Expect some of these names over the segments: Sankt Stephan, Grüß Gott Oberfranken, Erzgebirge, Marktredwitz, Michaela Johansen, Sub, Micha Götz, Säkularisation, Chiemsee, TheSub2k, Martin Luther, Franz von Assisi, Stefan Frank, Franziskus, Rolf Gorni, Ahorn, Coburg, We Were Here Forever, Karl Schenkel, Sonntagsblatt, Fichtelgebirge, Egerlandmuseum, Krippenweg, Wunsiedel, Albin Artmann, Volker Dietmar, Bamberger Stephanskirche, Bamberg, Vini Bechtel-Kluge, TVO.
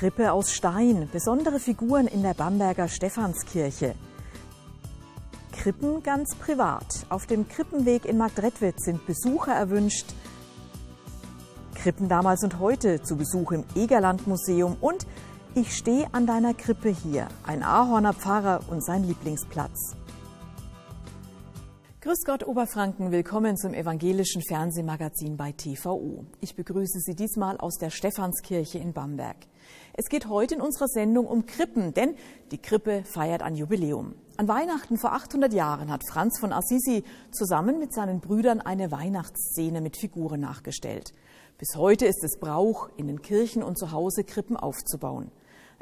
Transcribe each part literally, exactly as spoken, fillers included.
Krippe aus Stein, besondere Figuren in der Bamberger Stephanskirche. Krippen ganz privat. Auf dem Krippenweg in Marktredwitz sind Besucher erwünscht. Krippen damals und heute zu Besuch im Egerlandmuseum und Ich stehe an deiner Krippe hier, ein Ahorner Pfarrer und sein Lieblingsplatz. Grüß Gott Oberfranken, willkommen zum evangelischen Fernsehmagazin bei T V O. Ich begrüße Sie diesmal aus der Stephanskirche in Bamberg. Es geht heute in unserer Sendung um Krippen, denn die Krippe feiert ein Jubiläum. An Weihnachten vor achthundert Jahren hat Franz von Assisi zusammen mit seinen Brüdern eine Weihnachtsszene mit Figuren nachgestellt. Bis heute ist es Brauch, in den Kirchen und zu Hause Krippen aufzubauen.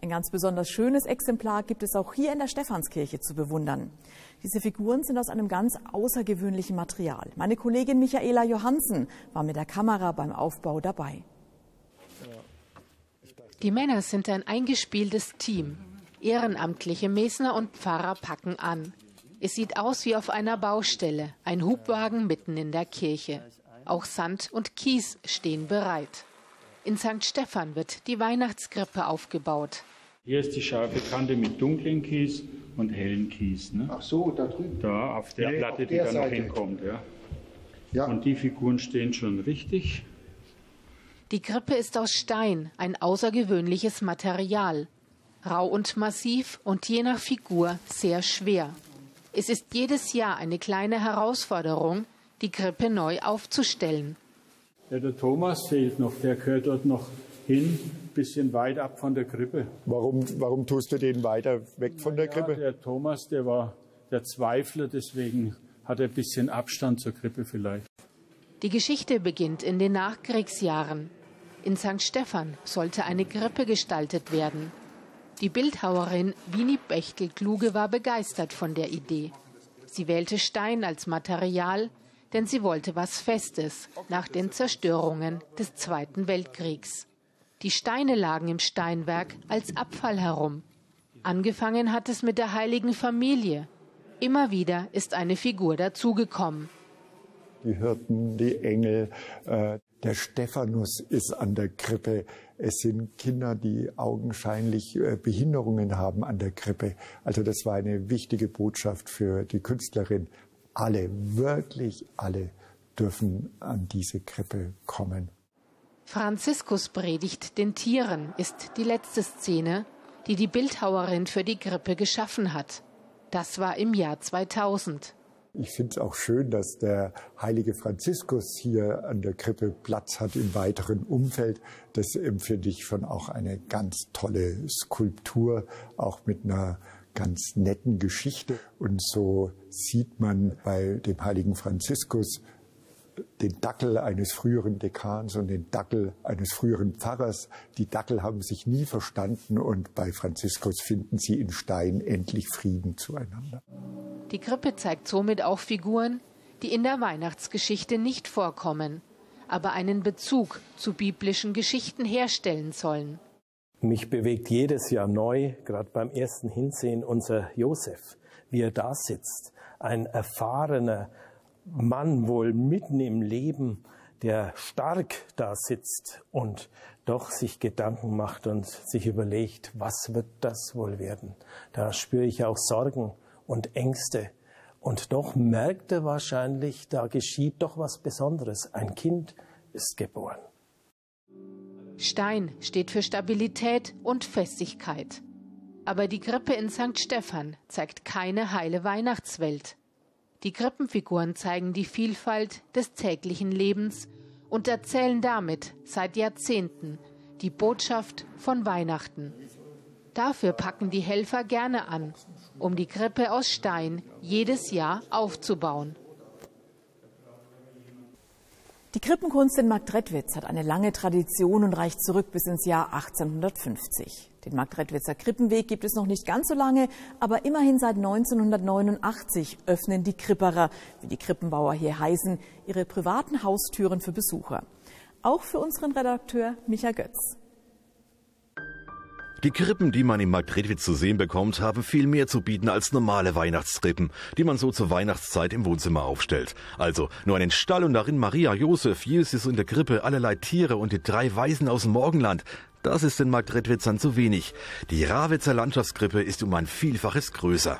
Ein ganz besonders schönes Exemplar gibt es auch hier in der Stephanskirche zu bewundern. Diese Figuren sind aus einem ganz außergewöhnlichen Material. Meine Kollegin Michaela Johansen war mit der Kamera beim Aufbau dabei. Die Männer sind ein eingespieltes Team. Ehrenamtliche Mesner und Pfarrer packen an. Es sieht aus wie auf einer Baustelle, ein Hubwagen mitten in der Kirche. Auch Sand und Kies stehen bereit. In Sankt Stephan wird die Weihnachtskrippe aufgebaut. Hier ist die scharfe Kante mit dunklen Kies und hellen Kies. Ne? Ach so, da drüben. Da, auf der ja, Platte, auf der die da noch hinkommt. Ja. Ja. Und die Figuren stehen schon richtig. Die Krippe ist aus Stein, ein außergewöhnliches Material. Rau und massiv und je nach Figur sehr schwer. Es ist jedes Jahr eine kleine Herausforderung, die Krippe neu aufzustellen. Ja, der Thomas fehlt noch, der gehört dort noch hin, ein bisschen weit ab von der Krippe. Warum, warum tust du den weiter weg von Na der ja, Krippe? Der Thomas, der war der Zweifler, deswegen hat er ein bisschen Abstand zur Krippe vielleicht. Die Geschichte beginnt in den Nachkriegsjahren. In Sankt Stephan sollte eine Krippe gestaltet werden. Die Bildhauerin Vini Bechtel-Kluge war begeistert von der Idee. Sie wählte Stein als Material, denn sie wollte was Festes nach den Zerstörungen des Zweiten Weltkriegs. Die Steine lagen im Steinwerk als Abfall herum. Angefangen hat es mit der Heiligen Familie. Immer wieder ist eine Figur dazugekommen. Die Hirten, die Engel, äh, der Stephanus ist an der Krippe. Es sind Kinder, die augenscheinlich äh, Behinderungen haben an der Krippe. Also das war eine wichtige Botschaft für die Künstlerin. Alle, wirklich alle dürfen an diese Krippe kommen. Franziskus predigt den Tieren ist die letzte Szene, die die Bildhauerin für die Krippe geschaffen hat. Das war im Jahr zweitausend. Ich finde es auch schön, dass der heilige Franziskus hier an der Krippe Platz hat im weiteren Umfeld. Das empfinde ich schon auch eine ganz tolle Skulptur, auch mit einer ganz netten Geschichte. Und so sieht man bei dem heiligen Franziskus den Dackel eines früheren Dekans und den Dackel eines früheren Pfarrers. Die Dackel haben sich nie verstanden und bei Franziskus finden sie in Stein endlich Frieden zueinander. Die Krippe zeigt somit auch Figuren, die in der Weihnachtsgeschichte nicht vorkommen, aber einen Bezug zu biblischen Geschichten herstellen sollen. Mich bewegt jedes Jahr neu, gerade beim ersten Hinsehen, unser Josef, wie er da sitzt. Ein erfahrener Mann, wohl mitten im Leben, der stark da sitzt und doch sich Gedanken macht und sich überlegt, was wird das wohl werden? Da spüre ich auch Sorgen und Ängste. Und doch merkt er wahrscheinlich, da geschieht doch was Besonderes. Ein Kind ist geboren. Stein steht für Stabilität und Festigkeit. Aber die Krippe in Sankt Stephan zeigt keine heile Weihnachtswelt. Die Krippenfiguren zeigen die Vielfalt des täglichen Lebens und erzählen damit seit Jahrzehnten die Botschaft von Weihnachten. Dafür packen die Helfer gerne an, um die Krippe aus Stein jedes Jahr aufzubauen. Die Krippenkunst in Marktredwitz hat eine lange Tradition und reicht zurück bis ins Jahr achtzehnhundertfünfzig. Den Marktredwitzer Krippenweg gibt es noch nicht ganz so lange, aber immerhin seit neunzehnhundertneunundachtzig öffnen die Kripperer, wie die Krippenbauer hier heißen, ihre privaten Haustüren für Besucher. Auch für unseren Redakteur Micha Götz. Die Krippen, die man im Marktredwitz zu sehen bekommt, haben viel mehr zu bieten als normale Weihnachtskrippen, die man so zur Weihnachtszeit im Wohnzimmer aufstellt. Also nur einen Stall und darin Maria, Josef, Jesus in der Krippe, allerlei Tiere und die drei Weisen aus dem Morgenland. Das ist den Marktredwitzern zu wenig. Die Rawitzer Landschaftskrippe ist um ein Vielfaches größer.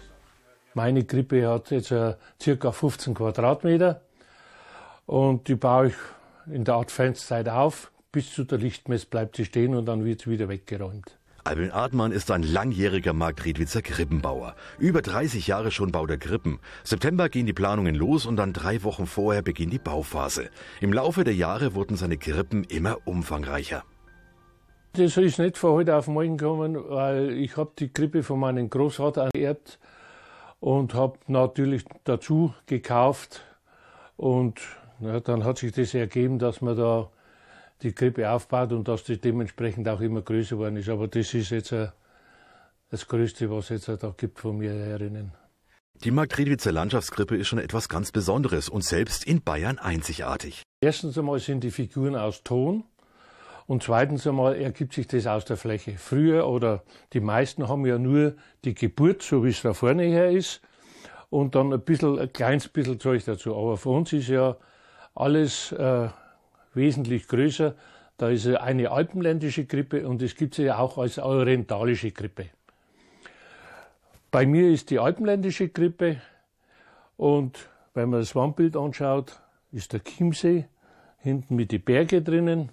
Meine Krippe hat jetzt ca. fünfzehn Quadratmeter und die baue ich in der Adventszeit auf. Bis zu der Lichtmess bleibt sie stehen und dann wird sie wieder weggeräumt. Albin Artmann ist ein langjähriger Marktredwitzer Krippenbauer. Über dreißig Jahre schon baut er Krippen. September gehen die Planungen los und dann drei Wochen vorher beginnt die Bauphase. Im Laufe der Jahre wurden seine Krippen immer umfangreicher. Das ist nicht von heute auf morgen gekommen, weil ich habe die Krippe von meinem Großvater ererbt und habe natürlich dazu gekauft. Und ja, dann hat sich das ergeben, dass man da die Krippe aufbaut und dass die dementsprechend auch immer größer geworden ist. Aber das ist jetzt das Größte, was es jetzt da gibt von mir herinnen. Die Marktredwitzer Landschaftskrippe ist schon etwas ganz Besonderes und selbst in Bayern einzigartig. Erstens einmal sind die Figuren aus Ton und zweitens einmal ergibt sich das aus der Fläche. Früher oder die meisten haben ja nur die Geburt, so wie es da vorne her ist, und dann ein bisschen, ein kleines bisschen Zeug dazu. Aber für uns ist ja alles äh, wesentlich größer. Da ist eine alpenländische Krippe und es gibt sie ja auch als orientalische Krippe. Bei mir ist die alpenländische Krippe und wenn man das Wandbild anschaut, ist der Chiemsee hinten mit den Bergen drinnen.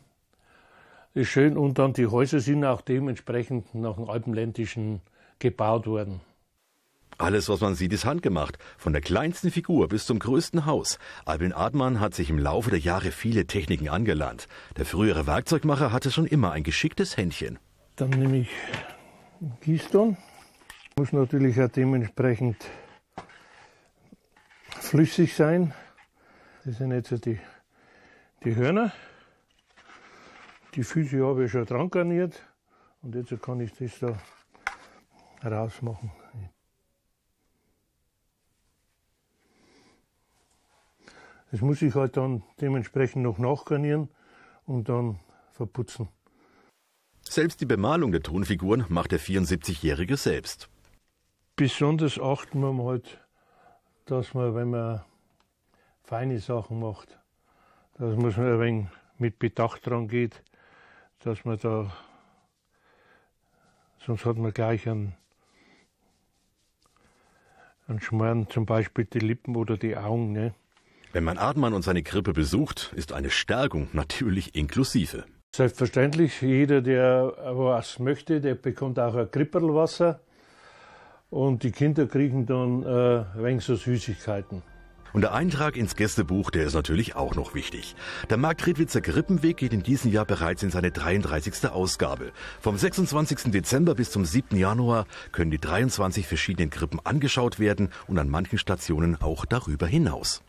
Ist schön und dann die Häuser sind auch dementsprechend nach dem alpenländischen gebaut worden. Alles, was man sieht, ist handgemacht. Von der kleinsten Figur bis zum größten Haus. Albin Artmann hat sich im Laufe der Jahre viele Techniken angelernt. Der frühere Werkzeugmacher hatte schon immer ein geschicktes Händchen. Dann nehme ich einen Gießton. Muss natürlich auch dementsprechend flüssig sein. Das sind jetzt die, die Hörner. Die Füße habe ich schon dran garniert. Und jetzt kann ich das da rausmachen. Das muss ich halt dann dementsprechend noch nachgarnieren und dann verputzen. Selbst die Bemalung der Tonfiguren macht der vierundsiebzigjährige selbst. Besonders achten wir halt, dass man, wenn man feine Sachen macht, dass man ein wenig mit Bedacht dran geht, dass man da, sonst hat man gleich einen, einen Schmarrn, zum Beispiel die Lippen oder die Augen, ne? Wenn man Artmann und seine Krippe besucht, ist eine Stärkung natürlich inklusive. Selbstverständlich, jeder, der was möchte, der bekommt auch ein Kripperl Wasser. Und die Kinder kriegen dann äh, ein wenig so Süßigkeiten. Und der Eintrag ins Gästebuch, der ist natürlich auch noch wichtig. Der Marktredwitzer Krippenweg geht in diesem Jahr bereits in seine dreiunddreißigste Ausgabe. Vom sechsundzwanzigsten Dezember bis zum siebten Januar können die dreiundzwanzig verschiedenen Krippen angeschaut werden und an manchen Stationen auch darüber hinaus.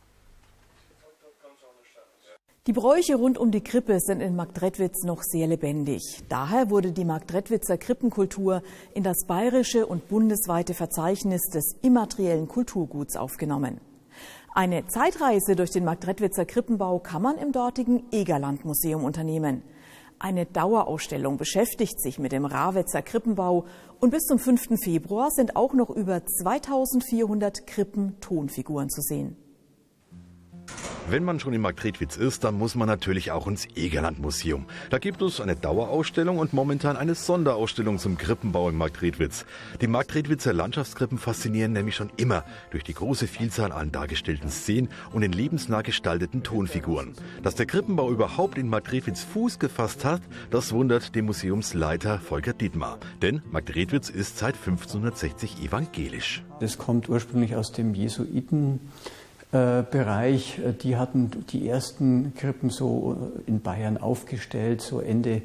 Die Bräuche rund um die Krippe sind in Marktredwitz noch sehr lebendig. Daher wurde die Marktredwitzer Krippenkultur in das bayerische und bundesweite Verzeichnis des immateriellen Kulturguts aufgenommen. Eine Zeitreise durch den Marktredwitzer Krippenbau kann man im dortigen Egerlandmuseum unternehmen. Eine Dauerausstellung beschäftigt sich mit dem Rawitzer Krippenbau und bis zum fünften Februar sind auch noch über zweitausendvierhundert Krippen-Tonfiguren zu sehen. Wenn man schon in Marktredwitz ist, dann muss man natürlich auch ins Egerlandmuseum. Da gibt es eine Dauerausstellung und momentan eine Sonderausstellung zum Krippenbau in Marktredwitz. Die Marktredwitzer Landschaftskrippen faszinieren nämlich schon immer durch die große Vielzahl an dargestellten Szenen und den lebensnah gestalteten Tonfiguren. Dass der Krippenbau überhaupt in Marktredwitz Fuß gefasst hat, das wundert den Museumsleiter Volker Dietmar. Denn Marktredwitz ist seit fünfzehnhundertsechzig evangelisch. Das kommt ursprünglich aus dem Jesuiten. Bereich, die hatten die ersten Krippen so in Bayern aufgestellt, so Ende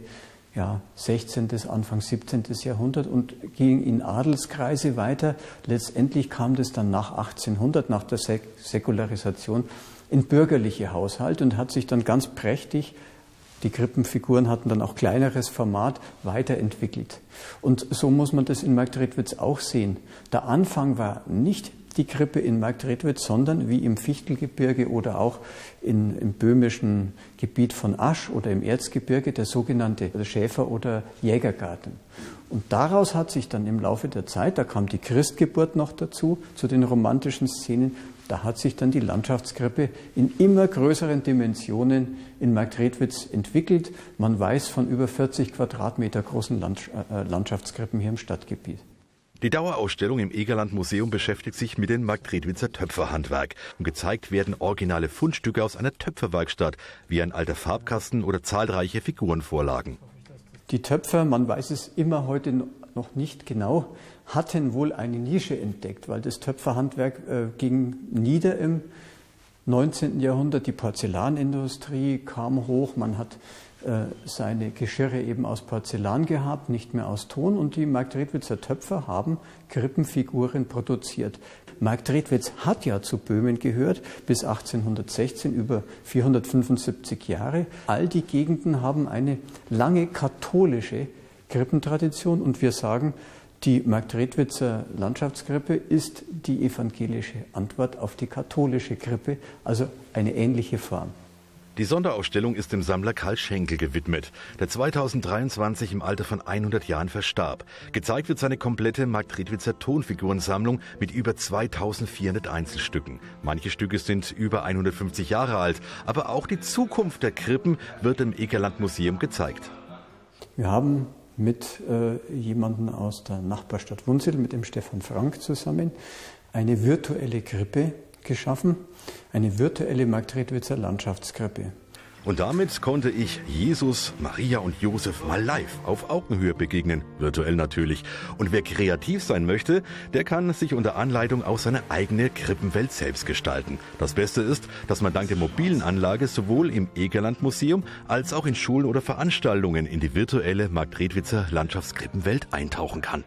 ja, sechzehnten Anfang siebzehnten Jahrhundert und ging in Adelskreise weiter. Letztendlich kam das dann nach achtzehnhundert, nach der Sä Säkularisation, in bürgerliche Haushalte und hat sich dann ganz prächtig Die Krippenfiguren hatten dann auch kleineres Format weiterentwickelt. Und so muss man das in Marktredwitz auch sehen. Der Anfang war nicht die Krippe in Marktredwitz, sondern wie im Fichtelgebirge oder auch in, im böhmischen Gebiet von Asch oder im Erzgebirge der sogenannte Schäfer- oder Jägergarten. Und daraus hat sich dann im Laufe der Zeit, da kam die Christgeburt noch dazu, zu den romantischen Szenen, da hat sich dann die Landschaftskrippe in immer größeren Dimensionen in Marktredwitz entwickelt. Man weiß von über vierzig Quadratmeter großen Landschaftskrippen hier im Stadtgebiet. Die Dauerausstellung im Egerlandmuseum beschäftigt sich mit dem Marktredwitzer Töpferhandwerk. Und gezeigt werden originale Fundstücke aus einer Töpferwerkstatt, wie ein alter Farbkasten oder zahlreiche Figurenvorlagen. Die Töpfer, man weiß es immer heute noch nicht genau, hatten wohl eine Nische entdeckt, weil das Töpferhandwerk äh, ging nieder im neunzehnten Jahrhundert. Die Porzellanindustrie kam hoch, man hat seine Geschirre eben aus Porzellan gehabt, nicht mehr aus Ton, und die Marktredwitzer Töpfer haben Krippenfiguren produziert. Marktredwitz hat ja zu Böhmen gehört, bis achtzehnhundertsechzehn, über vierhundertfünfundsiebzig Jahre. All die Gegenden haben eine lange katholische Krippentradition und wir sagen, die Marktredwitzer Landschaftskrippe ist die evangelische Antwort auf die katholische Krippe, also eine ähnliche Form. Die Sonderausstellung ist dem Sammler Karl Schenkel gewidmet, der zweitausenddreiundzwanzig im Alter von hundert Jahren verstarb. Gezeigt wird seine komplette Marktredwitzer Tonfigurensammlung mit über zweitausendvierhundert Einzelstücken. Manche Stücke sind über hundertfünfzig Jahre alt, aber auch die Zukunft der Krippen wird im Egerlandmuseum gezeigt. Wir haben mit äh, jemandem aus der Nachbarstadt Wunsiedel, mit dem Stefan Frank zusammen, eine virtuelle Krippe geschaffen, eine virtuelle Marktredwitzer Landschaftskrippe. Und damit konnte ich Jesus, Maria und Josef mal live auf Augenhöhe begegnen, virtuell natürlich. Und wer kreativ sein möchte, der kann sich unter Anleitung auch seine eigene Krippenwelt selbst gestalten. Das Beste ist, dass man dank der mobilen Anlage sowohl im Egerlandmuseum als auch in Schulen oder Veranstaltungen in die virtuelle Marktredwitzer Landschaftskrippenwelt eintauchen kann.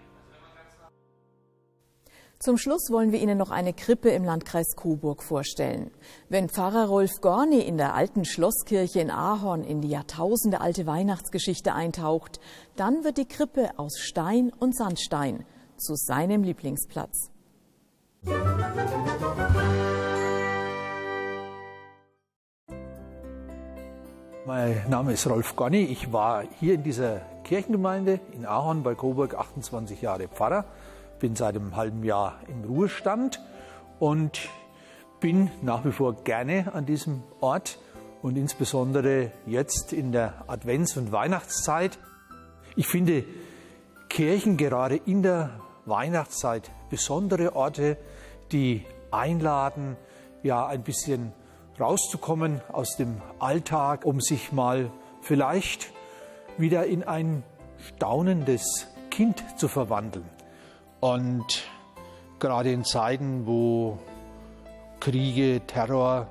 Zum Schluss wollen wir Ihnen noch eine Krippe im Landkreis Coburg vorstellen. Wenn Pfarrer Rolf Gorni in der alten Schlosskirche in Ahorn in die jahrtausendealte Weihnachtsgeschichte eintaucht, dann wird die Krippe aus Stein und Sandstein zu seinem Lieblingsplatz. Mein Name ist Rolf Gorni. Ich war hier in dieser Kirchengemeinde in Ahorn bei Coburg achtundzwanzig Jahre Pfarrer. Bin seit einem halben Jahr im Ruhestand und bin nach wie vor gerne an diesem Ort und insbesondere jetzt in der Advents- und Weihnachtszeit. Ich finde Kirchen gerade in der Weihnachtszeit besondere Orte, die einladen, ja ein bisschen rauszukommen aus dem Alltag, um sich mal vielleicht wieder in ein staunendes Kind zu verwandeln. Und gerade in Zeiten, wo Kriege, Terror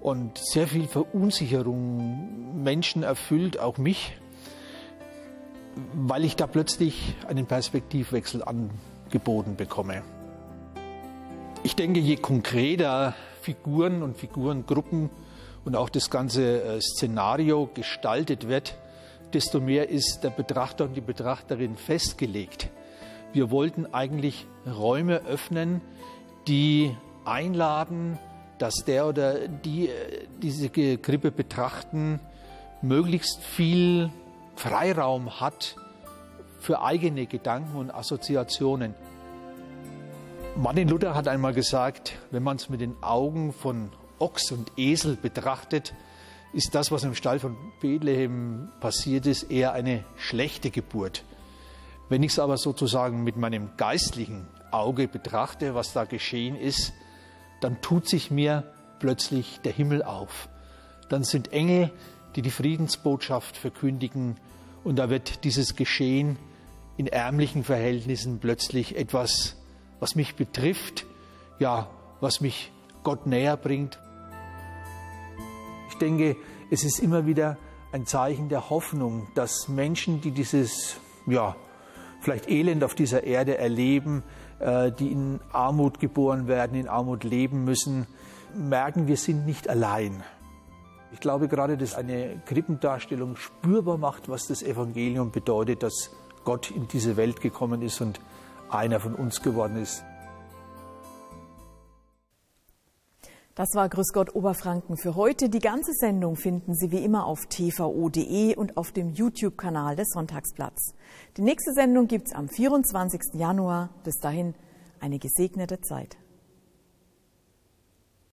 und sehr viel Verunsicherung Menschen erfüllt, auch mich, weil ich da plötzlich einen Perspektivwechsel angeboten bekomme. Ich denke, je konkreter Figuren und Figurengruppen und auch das ganze Szenario gestaltet wird, desto mehr ist der Betrachter und die Betrachterin festgelegt. Wir wollten eigentlich Räume öffnen, die einladen, dass der oder die diese Krippe betrachten, möglichst viel Freiraum hat für eigene Gedanken und Assoziationen. Martin Luther hat einmal gesagt, wenn man es mit den Augen von Ochs und Esel betrachtet, ist das, was im Stall von Bethlehem passiert ist, eher eine schlechte Geburt. Wenn ich es aber sozusagen mit meinem geistlichen Auge betrachte, was da geschehen ist, dann tut sich mir plötzlich der Himmel auf. Dann sind Engel, die die Friedensbotschaft verkündigen, und da wird dieses Geschehen in ärmlichen Verhältnissen plötzlich etwas, was mich betrifft, ja, was mich Gott näher bringt. Ich denke, es ist immer wieder ein Zeichen der Hoffnung, dass Menschen, die dieses, ja, vielleicht Elend auf dieser Erde erleben, die in Armut geboren werden, in Armut leben müssen, merken, wir sind nicht allein. Ich glaube gerade, dass eine Krippendarstellung spürbar macht, was das Evangelium bedeutet, dass Gott in diese Welt gekommen ist und einer von uns geworden ist. Das war Grüß Gott Oberfranken für heute. Die ganze Sendung finden Sie wie immer auf t v o punkt d e und auf dem YouTube-Kanal des Sonntagsblatts. Die nächste Sendung gibt's am vierundzwanzigsten Januar. Bis dahin eine gesegnete Zeit.